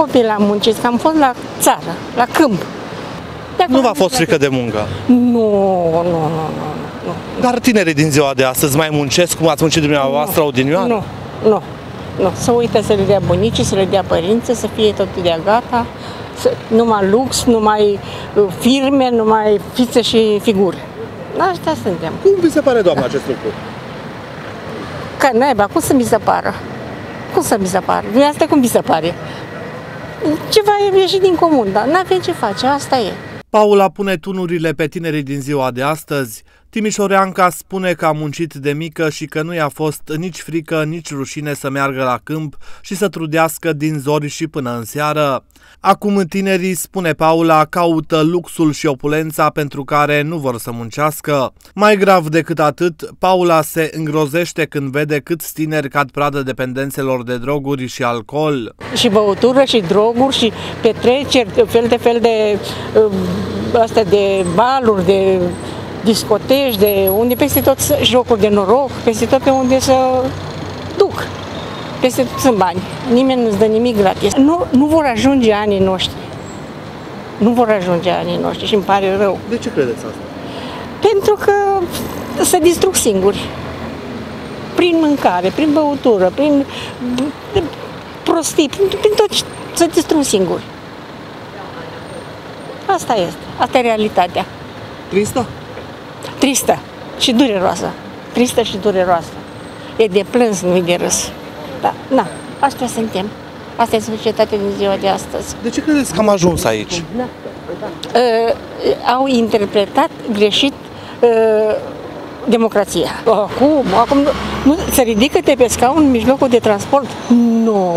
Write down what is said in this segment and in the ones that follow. copil am muncit, că am fost la țară, la câmp. Nu v-a fost frică de muncă? Nu. Dar tinerii din ziua de astăzi mai muncesc cum ați muncit dumneavoastră odinioară? Nu. Să uită să le dea bunicii, să le dea părinții, să fie totul de gata, numai lux, numai firme, numai fițe și figuri. Așa suntem. Cum vi se pare, doamna, acest lucru? Că naiba, cum să mi se pară? Cum să mi se pară? Dumneavoastră cum vi se pare? Ceva e ieșit din comun, dar n-avem ce face, asta e. Paula pune tunurile pe tinerii din ziua de astăzi. Timișoreanca spune că a muncit de mică și că nu i-a fost nici frică, nici rușine să meargă la câmp și să trudească din zori și până în seară. Acum tinerii, spune Paula, caută luxul și opulența pentru care nu vor să muncească. Mai grav decât atât, Paula se îngrozește când vede câți tineri cad pradă dependențelor de droguri și alcool. Și băutură și droguri și petreceri, fel de baluri, de discoteci, de unde peste tot jocuri de noroc, peste tot pe unde să duc, peste tot sunt bani, nimeni nu-ți dă nimic gratis. Nu vor ajunge anii noștri, nu vor ajunge anii noștri și îmi pare rău. De ce credeți asta? Pentru că se distrug singuri, prin mâncare, prin băutură, prin prostii, prin tot, se distrug singuri. Asta este, asta e realitatea. Tristă? Tristă și dureroasă. Tristă și dureroasă. E de plâns, nu-i de râs. Dar, na, astea suntem. Asta e societatea din ziua de astăzi. De ce credeți că am ajuns aici? Au interpretat greșit democrația. Acum nu, se ridică-te pe scaun în mijlocul de transport? Nu.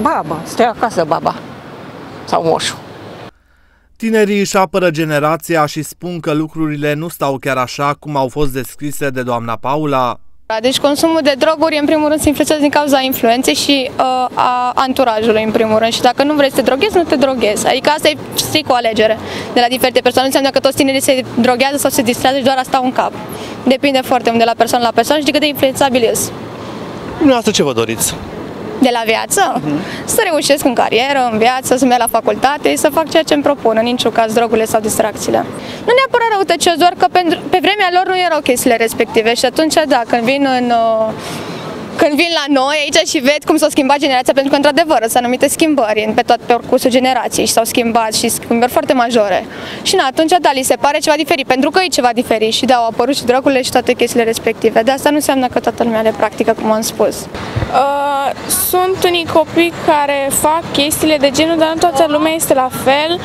Baba, stai acasă, baba. Sau moșul. Tinerii își apără generația și spun că lucrurile nu stau chiar așa cum au fost descrise de doamna Paula. Deci consumul de droguri, în primul rând, se influențează din cauza influenței și a anturajului, în primul rând. Și dacă nu vrei să te droghezi, nu te droghezi. Adică asta e strict o alegere de la diferite persoane. Nu înseamnă că toți tinerii se droghează sau se distrează și doar asta un cap. Depinde foarte mult de la persoană la persoană și de cât de influențabil e. Dumneavoastră ce vă doriți? De la viață? Să reușesc în carieră, în viață, să merg la facultate și să fac ceea ce îmi propun, în niciun caz drogurile sau distracțiile. Nu neapărat răutăcios, doar că pe vremea lor nu erau chestiile respective și atunci, da, când vin la noi aici și ved cum s-a schimbat generația, pentru că, într-adevăr, sunt anumite schimbări pe tot parcursul generației și s-au schimbat și schimbări foarte majore. Și na, atunci, da, li se pare ceva diferit, pentru că e ceva diferit și da, au apărut și drogurile și toate chestiile respective. De asta nu înseamnă că toată lumea le practică, cum am spus. Sunt unii copii care fac chestiile de genul, dar nu toată lumea este la fel.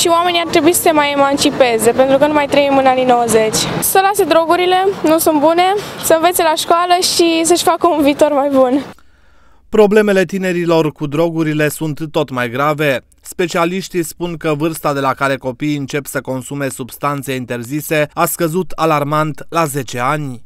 Și oamenii ar trebui să se mai emancipeze, pentru că nu mai trăim în anii 90. Să lase drogurile, nu sunt bune, să învețe la școală și să-și facă un viitor mai bun. Problemele tinerilor cu drogurile sunt tot mai grave. Specialiștii spun că vârsta de la care copiii încep să consume substanțe interzise a scăzut alarmant la 10 ani.